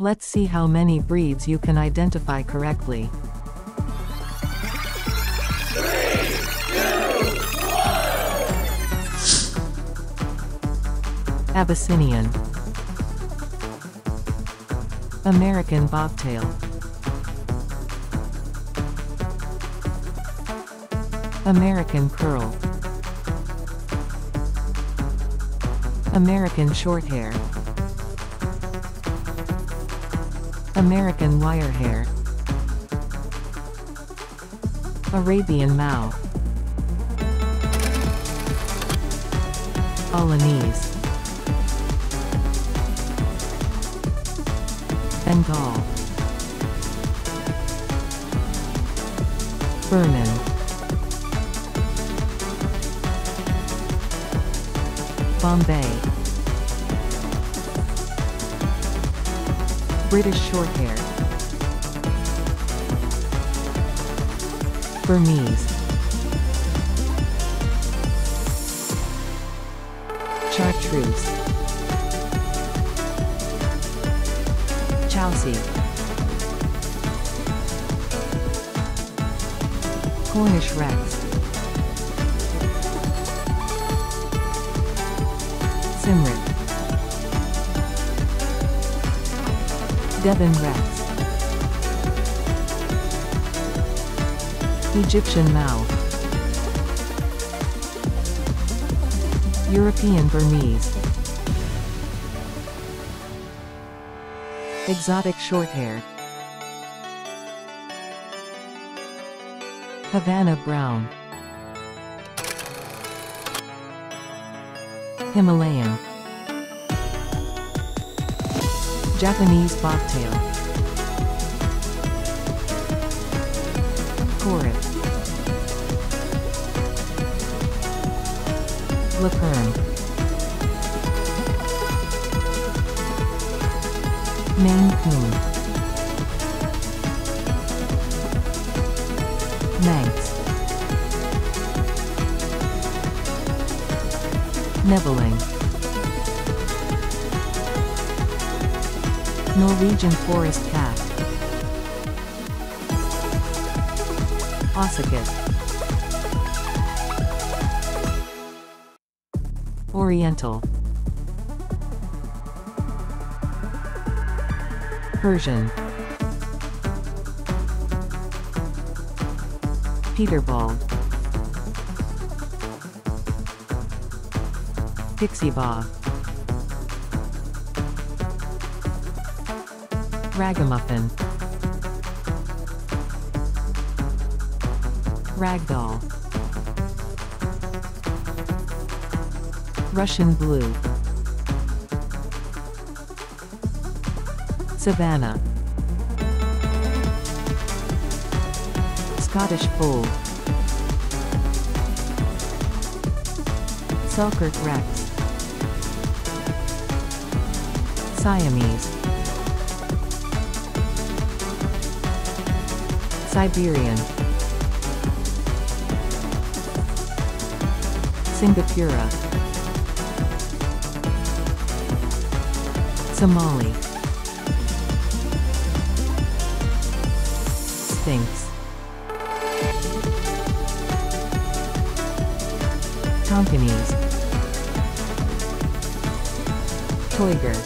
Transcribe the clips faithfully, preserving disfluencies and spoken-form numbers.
Let's see how many breeds you can identify correctly. three, two, one. Abyssinian, American Bobtail, American Curl, American Shorthair, American Wire Hair, Arabian Mau, Balinese, Bengal, Birman, Bombay, British Shorthair, Burmese, Chartreux, Chausie, Cornish Rex, Cymric, Devon Rex, Egyptian Mau, European Burmese, Exotic Shorthair, Havana Brown, Himalayan, Japanese Bobtail, Korat, LaPerm, Maine Coon, Manx, Nebelung, Norwegian Forest Cat, Ocicat, Oriental, Persian, Peterbald, Pixie Bob, Ragamuffin, Ragdoll, Russian Blue, Savannah, Scottish Fold, Selkirk Rex, Siamese, Siberian, Singapura, Somali, Sphinx, Tonkinese, Toyger,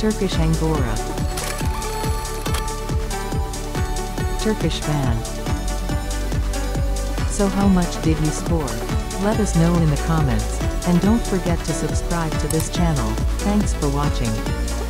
Turkish Angora, Turkish fan. So how much did you score? Let us know in the comments, and don't forget to subscribe to this channel. Thanks for watching.